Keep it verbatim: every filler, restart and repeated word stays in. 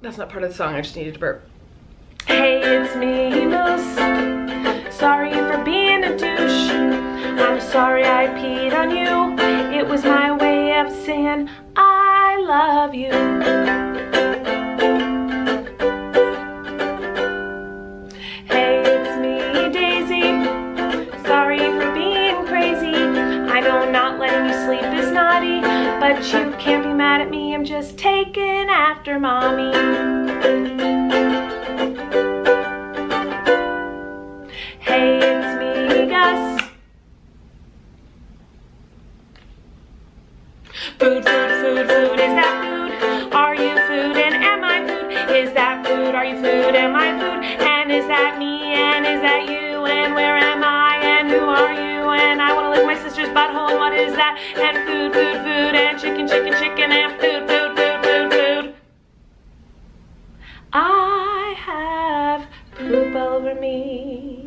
That's not part of the song, I just needed to burp. Hey, it's me, Enos. Sorry for being a douche. I'm sorry I peed on you. It was my way of saying I love you. Hey, it's me, Daisy. Sorry for being crazy. I know not letting you sleep is naughty, but you can't be mad at me. I'm just taking after mommy. Hey, it's me, Gus. Food, food, food, food, is that food? Are you food and am I food? Is that food, are you food, am I food? And is that me and is that you? And where am I and who are you? And I want to lick my sister's butthole and what is that? And food, food, food, and chicken, chicken, chicken, and food, food, food, food, food. I have poop over me.